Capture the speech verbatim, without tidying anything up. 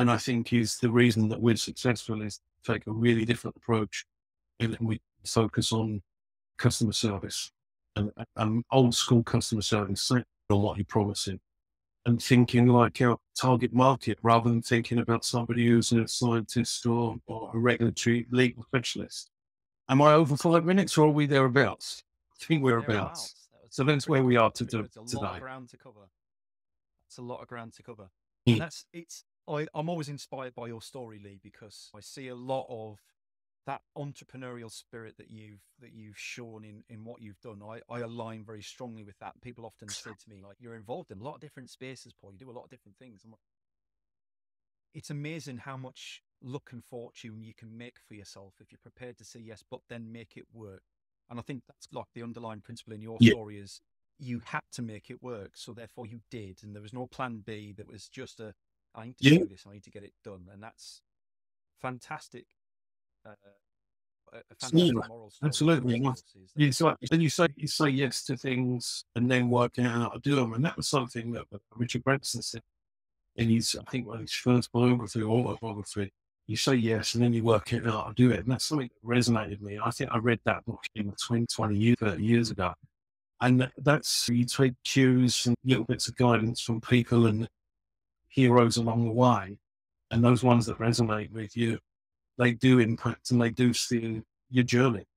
and I think is the reason that we're successful, is to take a really different approach, and we focus on customer service and, and old school customer service, saying a lot you're promising, and thinking like our target market rather than thinking about somebody who's a scientist or, or a regulatory legal specialist. Am I over five minutes or are we thereabouts? I think we're thereabouts. So that's where we are to do today. It's a lot of ground to cover. It's a lot of ground to cover. Mm. And that's, it's, I, I'm always inspired by your story, Lee, because I see a lot of that entrepreneurial spirit that you've, that you've shown in, in what you've done. I, I align very strongly with that. People often say to me, like, you're involved in a lot of different spaces, Paul. You do a lot of different things. I'm like, it's amazing how much luck and fortune you can make for yourself if you're prepared to say yes, but then make it work. And I think that's like the underlying principle in your yeah. story is you had to make it work. So therefore you did. And there was no plan B. That was just a, I need to yeah. do this. I need to get it done. And that's fantastic. Uh, a fantastic yeah, moral story. Absolutely. Yeah, so then you say, you say yes to things and then work out how to do them. And that was something that Richard Branson said in his, I think, his first biography or autobiography. You say yes, and then you work it out and do it. And that's something that resonated with me. I think I read that book twenty, twenty years, thirty years ago. And that's, you take cues and little bits of guidance from people and heroes along the way. And those ones that resonate with you, they do impact and they do steer your journey.